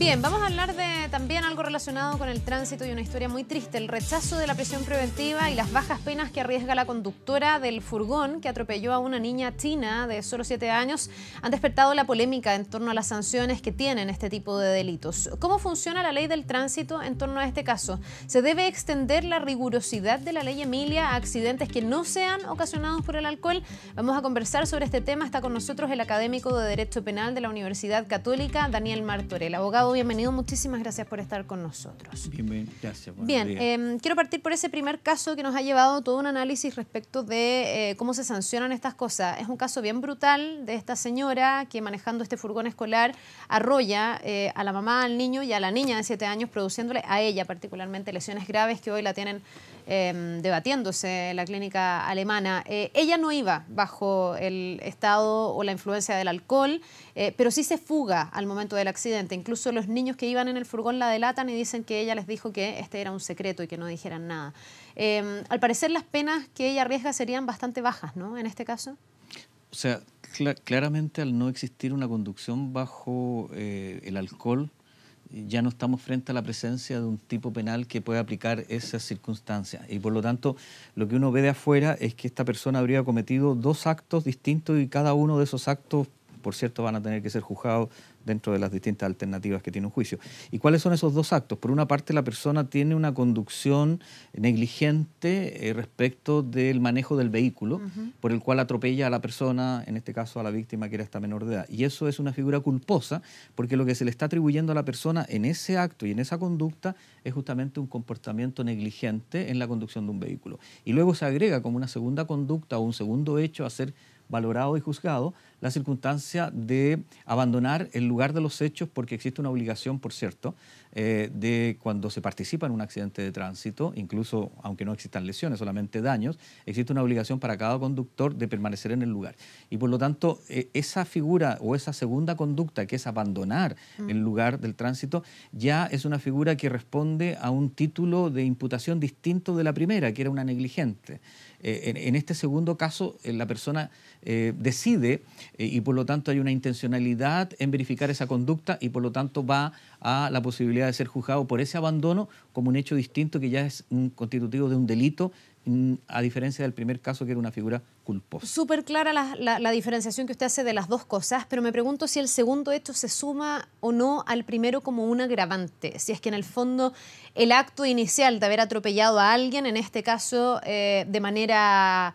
Bien, vamos a hablar de también algo relacionado con el tránsito y una historia muy triste, el rechazo de la prisión preventiva y las bajas penas que arriesga la conductora del furgón que atropelló a una niña china de solo 7 años han despertado la polémica en torno a las sanciones que tienen este tipo de delitos. ¿Cómo funciona la ley del tránsito en torno a este caso? ¿Se debe extender la rigurosidad de la ley Emilia a accidentes que no sean ocasionados por el alcohol? Vamos a conversar sobre este tema. Está con nosotros el académico de Derecho Penal de la Universidad Católica, Daniel Martorell. Abogado, bienvenido, muchísimas gracias por estar con nosotros. Bien, gracias. Bien, quiero partir por ese primer caso que nos ha llevado todo un análisis respecto de cómo se sancionan estas cosas. Es un caso bien brutal de esta señora que manejando este furgón escolar arrolla a la mamá, al niño y a la niña de 7 años, produciéndole a ella particularmente lesiones graves que hoy la tienen debatiéndose en la clínica alemana. Ella no iba bajo el estado o la influencia del alcohol, pero sí se fuga al momento del accidente. Incluso los niños que iban en el furgón la delatan y dicen que ella les dijo que este era un secreto y que no dijeran nada. Al parecer las penas que ella arriesga serían bastante bajas, ¿no?, en este caso. O sea, claramente al no existir una conducción bajo el alcohol, ya no estamos frente a la presencia de un tipo penal que pueda aplicar esas circunstancias. Y por lo tanto, lo que uno ve de afuera es que esta persona habría cometido 2 actos distintos y cada uno de esos actos, por cierto, van a tener que ser juzgados dentro de las distintas alternativas que tiene un juicio. ¿Y cuáles son esos 2 actos? Por una parte, la persona tiene una conducción negligente respecto del manejo del vehículo, por el cual atropella a la persona, en este caso a la víctima que era esta menor de edad. Y eso es una figura culposa, porque lo que se le está atribuyendo a la persona en ese acto y en esa conducta es justamente un comportamiento negligente en la conducción de un vehículo. Y luego se agrega como una segunda conducta o un segundo hecho a ser valorado y juzgado la circunstancia de abandonar el lugar de los hechos, porque existe una obligación, por cierto, de cuando se participa en un accidente de tránsito, incluso aunque no existan lesiones, solamente daños, existe una obligación para cada conductor de permanecer en el lugar. Y por lo tanto, esa figura o esa segunda conducta, que es abandonar el lugar del tránsito, ya es una figura que responde a un título de imputación distinto de la primera, que era una negligente. En este segundo caso, la persona decide y por lo tanto hay una intencionalidad en verificar esa conducta y por lo tanto va a la posibilidad de ser juzgado por ese abandono como un hecho distinto que ya es un constitutivo de un delito, a diferencia del primer caso que era una figura culposa. Súper clara la diferenciación que usted hace de las dos cosas, pero me pregunto si el segundo hecho se suma o no al primero como un agravante, si es que en el fondo el acto inicial de haber atropellado a alguien, en este caso de manera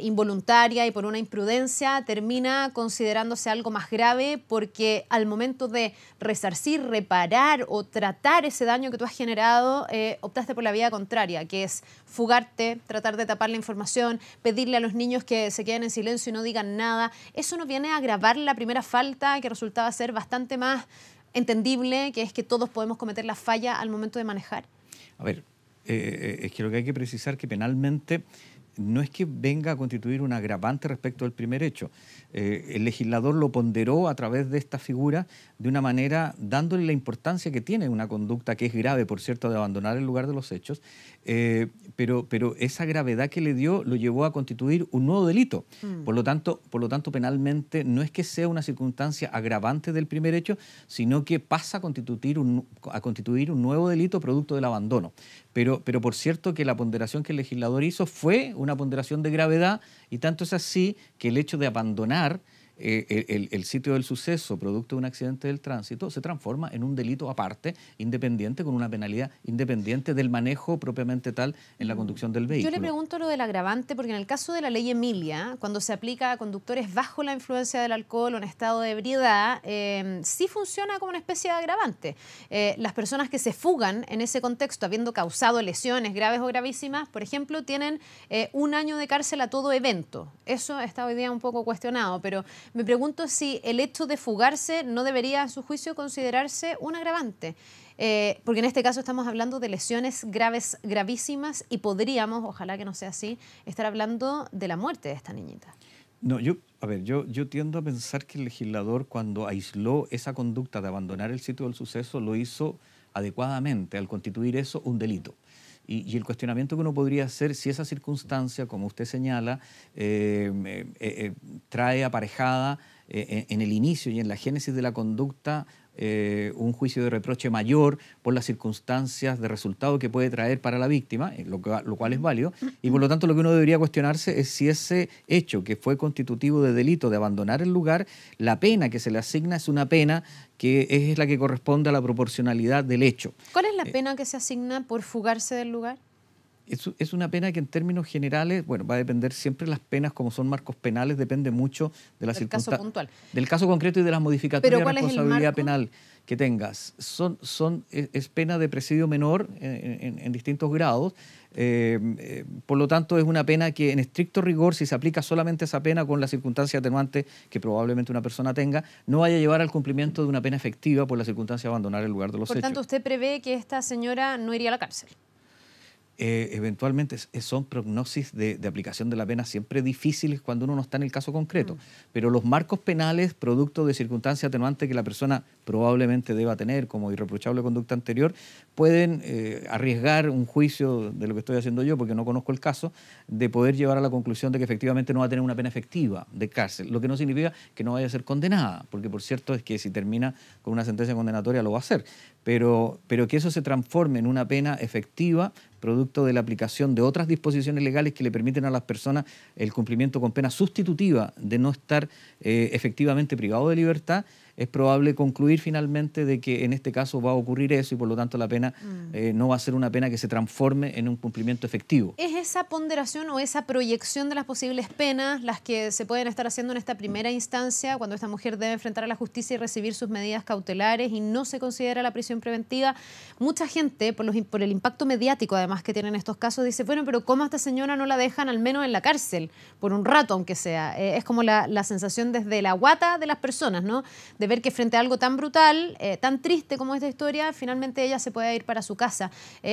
involuntaria y por una imprudencia, termina considerándose algo más grave porque al momento de resarcir, reparar o tratar ese daño que tú has generado, optaste por la vía contraria, que es fugarte, tratar de tapar la información, pedirle a los niños que se queden en silencio y no digan nada. ¿Eso no viene a agravar la primera falta que resultaba ser bastante más entendible, que es que todos podemos cometer la falla al momento de manejar? A ver, es que lo que hay que precisar que penalmente no es que venga a constituir un agravante respecto al primer hecho. El legislador lo ponderó a través de esta figura de una manera dándole la importancia que tiene una conducta que es grave, por cierto, de abandonar el lugar de los hechos, pero esa gravedad que le dio lo llevó a constituir un nuevo delito. Por lo tanto, penalmente no es que sea una circunstancia agravante del primer hecho, sino que pasa a constituir un nuevo delito producto del abandono. Pero por cierto que la ponderación que el legislador hizo fue una ponderación de gravedad y tanto es así que el hecho de abandonar el sitio del suceso producto de un accidente del tránsito se transforma en un delito aparte, independiente, con una penalidad independiente del manejo propiamente tal en la conducción del vehículo. Yo le pregunto lo del agravante porque en el caso de la ley Emilia, cuando se aplica a conductores bajo la influencia del alcohol o en estado de ebriedad, sí funciona como una especie de agravante. Las personas que se fugan en ese contexto habiendo causado lesiones graves o gravísimas, por ejemplo, tienen 1 año de cárcel a todo evento. Eso está hoy día un poco cuestionado, pero me pregunto si el hecho de fugarse no debería, a su juicio, considerarse un agravante. Porque en este caso estamos hablando de lesiones graves, gravísimas, y podríamos, ojalá que no sea así, estar hablando de la muerte de esta niñita. No, yo tiendo a pensar que el legislador, cuando aisló esa conducta de abandonar el sitio del suceso, lo hizo adecuadamente al constituir eso un delito. Y el cuestionamiento que uno podría hacer si esa circunstancia, como usted señala, trae aparejada en el inicio y en la génesis de la conducta un juicio de reproche mayor por las circunstancias de resultado que puede traer para la víctima, lo cual es válido, y por lo tanto lo que uno debería cuestionarse es si ese hecho que fue constitutivo de delito de abandonar el lugar, la pena que se le asigna es una pena que es la que corresponde a la proporcionalidad del hecho. ¿Cuál es la pena que se asigna por fugarse del lugar? Es una pena que en términos generales, bueno, va a depender siempre las penas, como son marcos penales, depende mucho de la circunstancia, del caso concreto y de las modificatorias de responsabilidad penal que tengas. Es pena de presidio menor en distintos grados, por lo tanto es una pena que en estricto rigor, si se aplica solamente esa pena con la circunstancia atenuante que probablemente una persona tenga, no vaya a llevar al cumplimiento de una pena efectiva por la circunstancia de abandonar el lugar de los hechos. Por tanto, usted prevé que esta señora no iría a la cárcel. Eventualmente son prognosis de aplicación de la pena siempre difíciles cuando uno no está en el caso concreto, pero los marcos penales producto de circunstancia atenuante que la persona probablemente deba tener como irreprochable conducta anterior pueden arriesgar un juicio de lo que estoy haciendo yo porque no conozco el caso, de poder llevar a la conclusión de que efectivamente no va a tener una pena efectiva de cárcel, lo que no significa que no vaya a ser condenada, porque por cierto es que si termina con una sentencia condenatoria lo va a hacer, pero que eso se transforme en una pena efectiva producto de la aplicación de otras disposiciones legales que le permiten a las personas el cumplimiento con pena sustitutiva de no estar efectivamente privado de libertad, es probable concluir finalmente de que en este caso va a ocurrir eso y por lo tanto la pena no va a ser una pena que se transforme en un cumplimiento efectivo. ¿Es esa ponderación o esa proyección de las posibles penas las que se pueden estar haciendo en esta primera instancia cuando esta mujer debe enfrentar a la justicia y recibir sus medidas cautelares y no se considera la prisión preventiva? Mucha gente, por el impacto mediático además que tienen estos casos, dice, bueno, pero ¿cómo a esta señora no la dejan al menos en la cárcel? Por un rato, aunque sea. Es como la sensación desde la guata de las personas, ¿no? De ver que frente a algo tan brutal, tan triste como esta historia, finalmente ella se puede ir para su casa.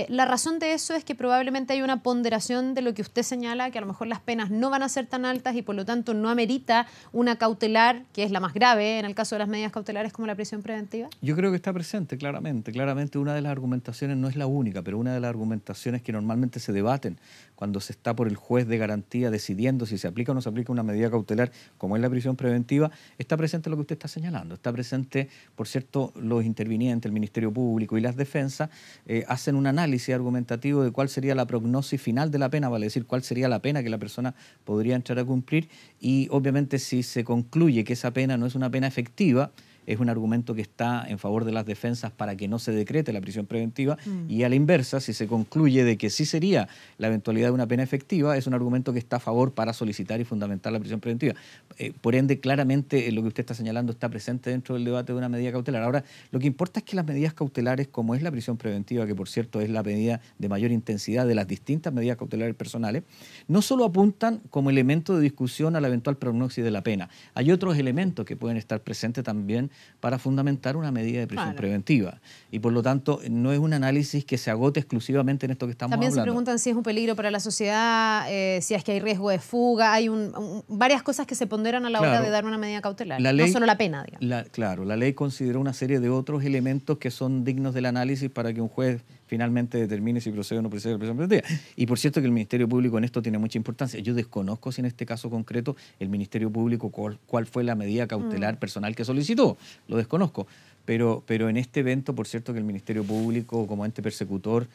La razón de eso es que probablemente hay una ponderación de lo que usted señala, que a lo mejor las penas no van a ser tan altas y por lo tanto no amerita una cautelar, que es la más grave en el caso de las medidas cautelares como la prisión preventiva. Yo creo que está presente, claramente. Claramente una de las argumentaciones, no es la única, pero una de las argumentaciones que normalmente se debaten cuando se está por el juez de garantía decidiendo si se aplica o no se aplica una medida cautelar como es la prisión preventiva, está presente lo que usted está señalando, está presente, por cierto, los intervinientes, el Ministerio Público y las defensas hacen un análisis argumentativo de cuál sería la prognosis final de la pena, vale decir, cuál sería la pena que la persona podría entrar a cumplir y obviamente si se concluye que esa pena no es una pena efectiva, es un argumento que está en favor de las defensas para que no se decrete la prisión preventiva y a la inversa, si se concluye de que sí sería la eventualidad de una pena efectiva, es un argumento que está a favor para solicitar y fundamentar la prisión preventiva. Por ende, claramente lo que usted está señalando está presente dentro del debate de una medida cautelar. Ahora, lo que importa es que las medidas cautelares, como es la prisión preventiva, que por cierto es la medida de mayor intensidad de las distintas medidas cautelares personales, no solo apuntan como elemento de discusión a la eventual prognosis de la pena. Hay otros elementos que pueden estar presentes también para fundamentar una medida de prisión preventiva. Y por lo tanto, no es un análisis que se agote exclusivamente en esto que estamos hablando. También se preguntan si es un peligro para la sociedad, si es que hay riesgo de fuga, hay varias cosas que se ponderan a la hora de dar una medida cautelar. La ley, no solo la pena, digamos. La ley consideró una serie de otros elementos que son dignos del análisis para que un juez finalmente determine si procede o no procede la prisión preventiva. Y por cierto que el Ministerio Público en esto tiene mucha importancia. Yo desconozco si en este caso concreto el Ministerio Público cuál fue la medida cautelar personal que solicitó. Lo desconozco. Pero en este evento, por cierto, que el Ministerio Público como ente persecutor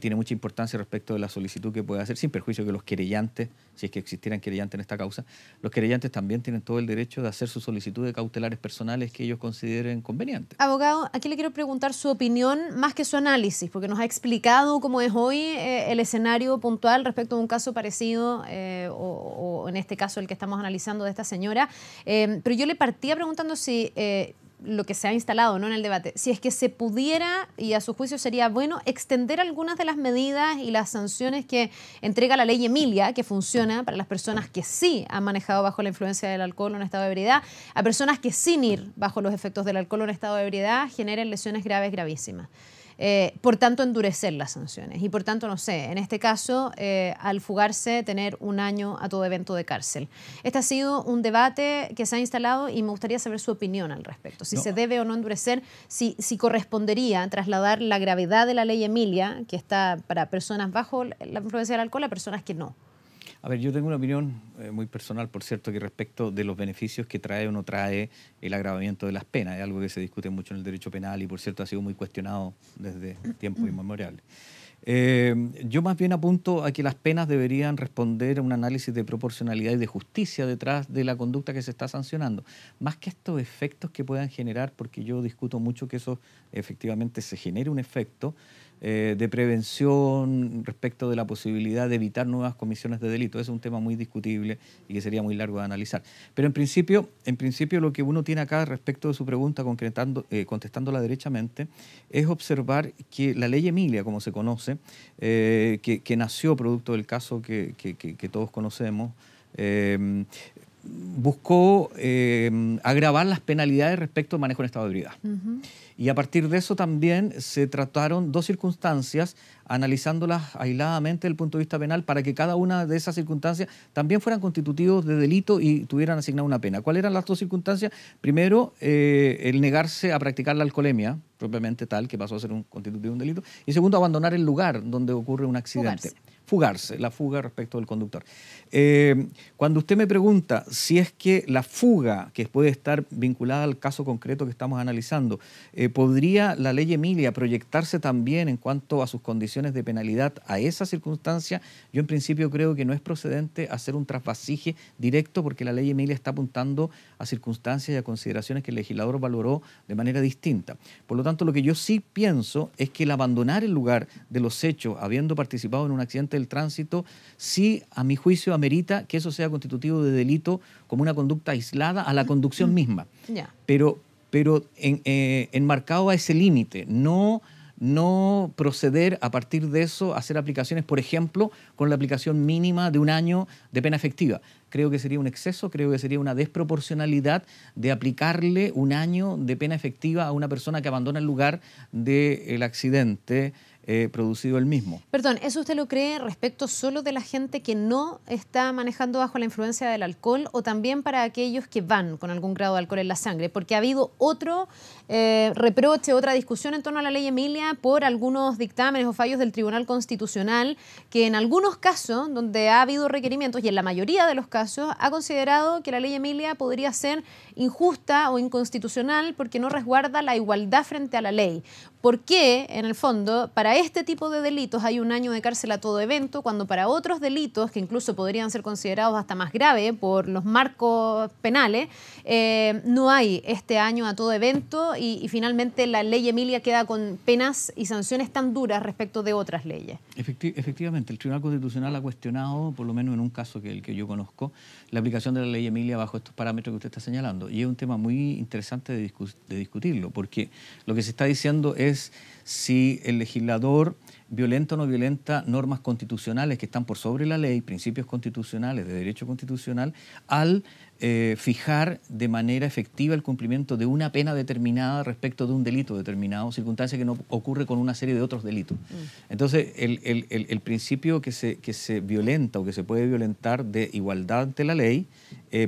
tiene mucha importancia respecto de la solicitud que puede hacer, sin perjuicio que los querellantes, si es que existieran querellantes en esta causa, los querellantes también tienen todo el derecho de hacer su solicitud de cautelares personales que ellos consideren convenientes. Abogado, aquí le quiero preguntar su opinión más que su análisis, porque nos ha explicado cómo es hoy el escenario puntual respecto a un caso parecido, o en este caso el que estamos analizando de esta señora, pero yo le partía preguntando si... lo que se ha instalado, ¿no?, en el debate, si es que se pudiera, y a su juicio sería bueno, extender algunas de las medidas y las sanciones que entrega la ley Emilia, que funciona para las personas que sí han manejado bajo la influencia del alcohol o en estado de ebriedad, a personas que sin ir bajo los efectos del alcohol o en estado de ebriedad generen lesiones graves, gravísimas. Por tanto, endurecer las sanciones. Y por tanto, no sé, en este caso, al fugarse, tener 1 año a todo evento de cárcel. Este ha sido un debate que se ha instalado y me gustaría saber su opinión al respecto. Si se debe o no endurecer, si correspondería trasladar la gravedad de la ley Emilia, que está para personas bajo la influencia del alcohol, a personas que no. A ver, yo tengo una opinión muy personal, por cierto, que respecto de los beneficios que trae o no trae el agravamiento de las penas. Es algo que se discute mucho en el derecho penal y, por cierto, ha sido muy cuestionado desde tiempos inmemoriales. Yo más bien apunto a que las penas deberían responder a un análisis de proporcionalidad y de justicia detrás de la conducta que se está sancionando, más que estos efectos que puedan generar, porque yo discuto mucho que eso efectivamente se genere un efecto de prevención respecto de la posibilidad de evitar nuevas comisiones de delito. Eso es un tema muy discutible y que sería muy largo de analizar. Pero en principio lo que uno tiene acá respecto de su pregunta, contestándola derechamente, es observar que la ley Emilia, como se conoce, que nació producto del caso que todos conocemos, buscó agravar las penalidades respecto al manejo en estado de ebriedad. Y a partir de eso también se trataron dos circunstancias, analizándolas aisladamente desde el punto de vista penal, para que cada una de esas circunstancias también fueran constitutivos de delito y tuvieran asignada una pena. ¿Cuáles eran las dos circunstancias? Primero, el negarse a practicar la alcoholemia, propiamente tal, que pasó a ser un constitutivo de un delito. Y segundo, abandonar el lugar donde ocurre un accidente. Fugarse, la fuga respecto del conductor. Cuando usted me pregunta si es que la fuga, que puede estar vinculada al caso concreto que estamos analizando, ¿podría la ley Emilia proyectarse también en cuanto a sus condiciones de penalidad a esa circunstancia? Yo en principio creo que no es procedente hacer un trasvasije directo, porque la ley Emilia está apuntando a circunstancias y a consideraciones que el legislador valoró de manera distinta. Por lo tanto, lo que yo sí pienso es que el abandonar el lugar de los hechos, habiendo participado en un accidente del tránsito, sí, a mi juicio, amerita que eso sea constitutivo de delito como una conducta aislada a la conducción misma. Pero enmarcado a ese límite, no proceder a partir de eso a hacer aplicaciones, por ejemplo, con la aplicación mínima de 1 año de pena efectiva. Creo que sería un exceso, creo que sería una desproporcionalidad de aplicarle 1 año de pena efectiva a una persona que abandona el lugar del accidente producido el mismo. Perdón, ¿eso usted lo cree respecto solo de la gente que no está manejando bajo la influencia del alcohol, o también para aquellos que van con algún grado de alcohol en la sangre? Porque ha habido otro reproche, otra discusión en torno a la ley Emilia por algunos dictámenes o fallos del Tribunal Constitucional, que en algunos casos, donde ha habido requerimientos, y en la mayoría de los casos, ha considerado que la ley Emilia podría ser injusta o inconstitucional porque no resguarda la igualdad frente a la ley. ¿Por qué, en el fondo, para este tipo de delitos hay 1 año de cárcel a todo evento, cuando para otros delitos, que incluso podrían ser considerados hasta más graves por los marcos penales, no hay este año a todo evento y finalmente la ley Emilia queda con penas y sanciones tan duras respecto de otras leyes? Efectivamente, el Tribunal Constitucional ha cuestionado, por lo menos en un caso que el que yo conozco, la aplicación de la ley Emilia bajo estos parámetros que usted está señalando. Y es un tema muy interesante de discutirlo, porque lo que se está diciendo es si el legislador violenta o no violenta normas constitucionales que están por sobre la ley, principios constitucionales, de derecho constitucional, al fijar de manera efectiva el cumplimiento de una pena determinada respecto de un delito determinado, circunstancia que no ocurre con una serie de otros delitos. Entonces, el principio que se violenta o que se puede violentar de igualdad ante la ley,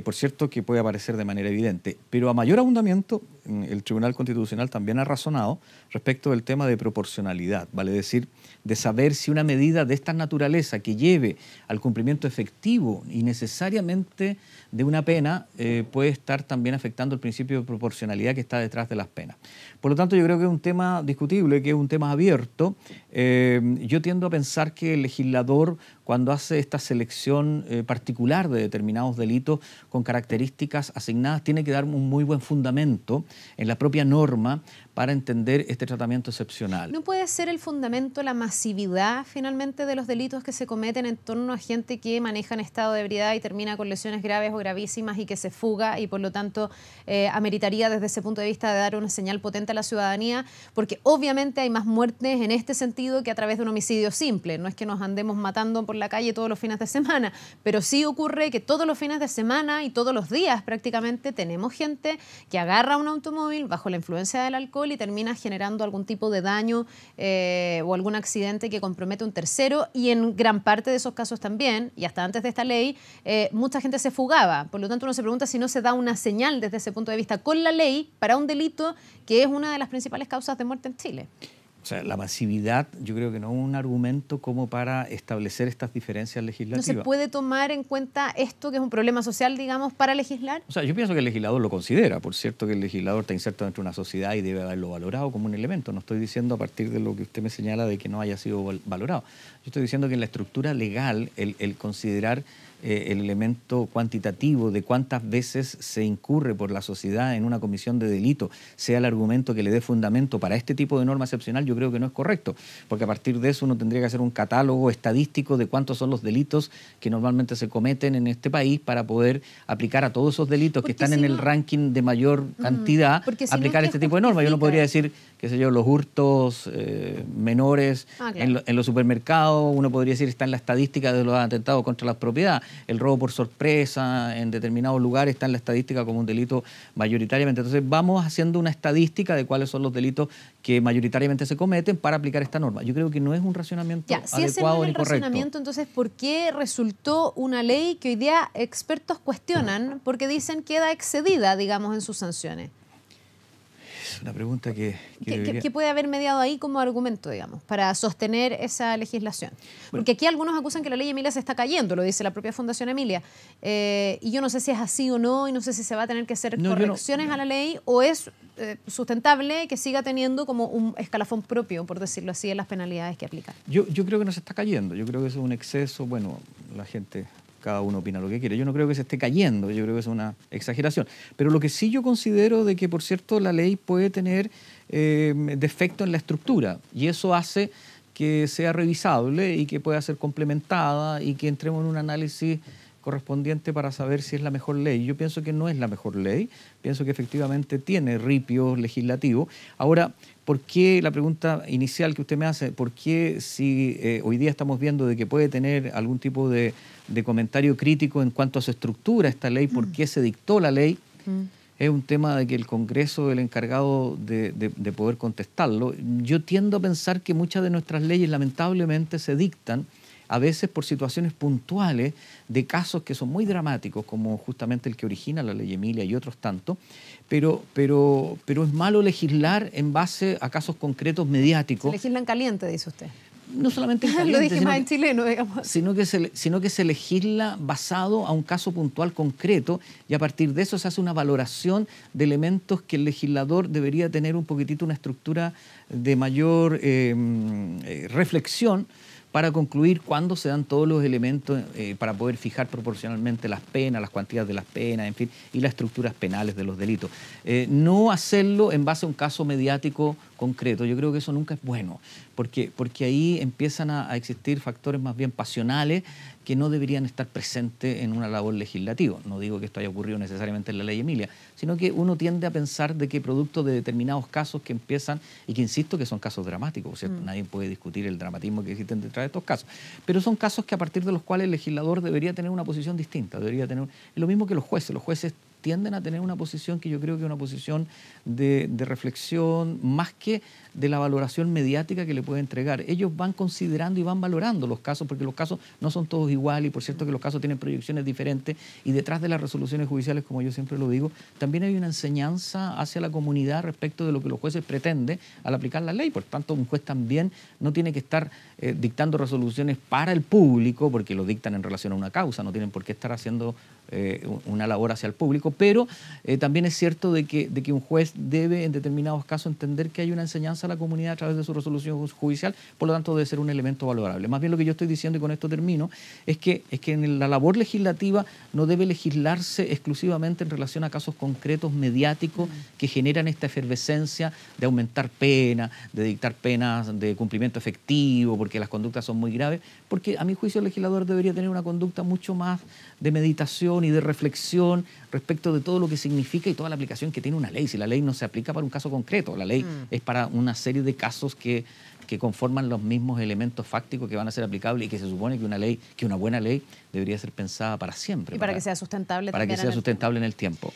por cierto, que puede aparecer de manera evidente. Pero a mayor abundamiento, el Tribunal Constitucional también ha razonado respecto del tema de proporcionalidad, vale decir, de saber si una medida de esta naturaleza que lleve al cumplimiento efectivo y necesariamente de una pena puede estar también afectando el principio de proporcionalidad que está detrás de las penas. Por lo tanto, yo creo que es un tema discutible, que es un tema abierto. Yo tiendo a pensar que el legislador, cuando hace esta selección particular de determinados delitos con características asignadas, tiene que dar un muy buen fundamento en la propia norma para entender este tratamiento excepcional. ¿No puede ser el fundamento la masividad finalmente de los delitos que se cometen en torno a gente que maneja en estado de ebriedad y termina con lesiones graves o gravísimas y que se fuga, y por lo tanto ameritaría desde ese punto de vista de dar una señal potente a la ciudadanía? Porque obviamente hay más muertes en este sentido que a través de un homicidio simple. No es que nos andemos matando por la calle todos los fines de semana, pero sí ocurre que todos los fines de semana y todos los días prácticamente tenemos gente que agarra un automóvil bajo la influencia del alcohol y termina generando algún tipo de daño o algún accidente que compromete un tercero, y en gran parte de esos casos también, y hasta antes de esta ley, mucha gente se fugaba. Por lo tanto, uno se pregunta si no se da una señal desde ese punto de vista con la ley para un delito que es una de las principales causas de muerte en Chile. O sea, la masividad yo creo que no es un argumento como para establecer estas diferencias legislativas. ¿No se puede tomar en cuenta esto, que es un problema social, digamos, para legislar? O sea, yo pienso que el legislador lo considera. Por cierto, que el legislador está inserto dentro de una sociedad y debe haberlo valorado como un elemento. No estoy diciendo, a partir de lo que usted me señala, de que no haya sido valorado. Yo estoy diciendo que en la estructura legal el considerar el elemento cuantitativo de cuántas veces se incurre por la sociedad en una comisión de delito sea el argumento que le dé fundamento para este tipo de norma excepcional, yo creo que no es correcto, porque a partir de eso uno tendría que hacer un catálogo estadístico de cuántos son los delitos que normalmente se cometen en este país para poder aplicar a todos esos delitos porque que están en el ranking de mayor cantidad, aplicar este tipo de normas. Yo no podría decir, qué sé yo, los hurtos menores en los supermercados, uno podría decir está en la estadística de los atentados contra la propiedad. El robo por sorpresa en determinados lugares está en la estadística como un delito mayoritariamente. Entonces vamos haciendo una estadística de cuáles son los delitos que mayoritariamente se cometen para aplicar esta norma. Yo creo que no es un razonamiento adecuado ni correcto. Si ese no es el razonamiento, entonces, ¿por qué resultó una ley que hoy día expertos cuestionan porque dicen queda excedida, digamos, en sus sanciones? Es una pregunta que puede haber mediado ahí como argumento, digamos, para sostener esa legislación. Bueno, porque aquí algunos acusan que la ley Emilia se está cayendo, lo dice la propia Fundación Emilia. Y yo no sé si es así o no, y no sé si se va a tener que hacer correcciones a la ley, o es sustentable que siga teniendo como un escalafón propio, por decirlo así, en las penalidades que aplica. Yo creo que no se está cayendo, yo creo que eso es un exceso. Bueno, la gente, cada uno opina lo que quiere. Yo no creo que se esté cayendo, yo creo que es una exageración. Pero lo que sí yo considero de que, por cierto, la ley puede tener defecto en la estructura, y eso hace que sea revisable y que pueda ser complementada y que entremos en un análisis correspondiente para saber si es la mejor ley. Yo pienso que no es la mejor ley, pienso que efectivamente tiene ripios legislativos. Ahora, ¿por qué la pregunta inicial que usted me hace, por qué si hoy día estamos viendo de que puede tener algún tipo de comentario crítico en cuanto a su estructura esta ley, por qué se dictó la ley? Es un tema de que el Congreso es el encargado de poder contestarlo. Yo tiendo a pensar que muchas de nuestras leyes lamentablemente se dictan a veces por situaciones puntuales de casos que son muy dramáticos, como justamente el que origina la ley Emilia y otros tantos, pero es malo legislar en base a casos concretos mediáticos. Se legisla en caliente, dice usted. No solamente en caliente, lo dije más en chileno, digamos. Sino que se legisla basado a un caso puntual concreto, y a partir de eso se hace una valoración de elementos que el legislador debería tener un poquitito una estructura de mayor reflexión, para concluir cuándo se dan todos los elementos para poder fijar proporcionalmente las penas, las cuantías de las penas, en fin, y las estructuras penales de los delitos. No hacerlo en base a un caso mediático concreto, yo creo que eso nunca es bueno, porque ahí empiezan a existir factores más bien pasionales que no deberían estar presentes en una labor legislativa. No digo que esto haya ocurrido necesariamente en la ley Emilia, sino que uno tiende a pensar de que producto de determinados casos que empiezan, y que insisto que son casos dramáticos, ¿cierto? Nadie puede discutir el dramatismo que existe detrás de estos casos, pero son casos que a partir de los cuales el legislador debería tener una posición distinta, debería tener, lo mismo que los jueces tienden a tener una posición que yo creo que es una posición de reflexión más que de la valoración mediática que le puede entregar. Ellos van considerando y van valorando los casos, porque los casos no son todos iguales, y por cierto que los casos tienen proyecciones diferentes, y detrás de las resoluciones judiciales, como yo siempre lo digo, también hay una enseñanza hacia la comunidad respecto de lo que los jueces pretenden al aplicar la ley. Por tanto, un juez también no tiene que estar dictando resoluciones para el público, porque lo dictan en relación a una causa, no tienen por qué estar haciendo una labor hacia el público, pero también es cierto de que un juez debe en determinados casos entender que hay una enseñanza a la comunidad a través de su resolución judicial, por lo tanto debe ser un elemento valorable. Más bien lo que yo estoy diciendo, y con esto termino, es que en la labor legislativa no debe legislarse exclusivamente en relación a casos concretos mediáticos que generan esta efervescencia de aumentar penas, de dictar penas de cumplimiento efectivo, porque las conductas son muy graves, porque a mi juicio el legislador debería tener una conducta mucho más de meditación y de reflexión respecto de todo lo que significa y toda la aplicación que tiene una ley. Si la ley no se aplica para un caso concreto, la ley es para una serie de casos que conforman los mismos elementos fácticos que van a ser aplicables, y que se supone que una buena ley debería ser pensada para siempre. Y para que sea sustentable en el tiempo.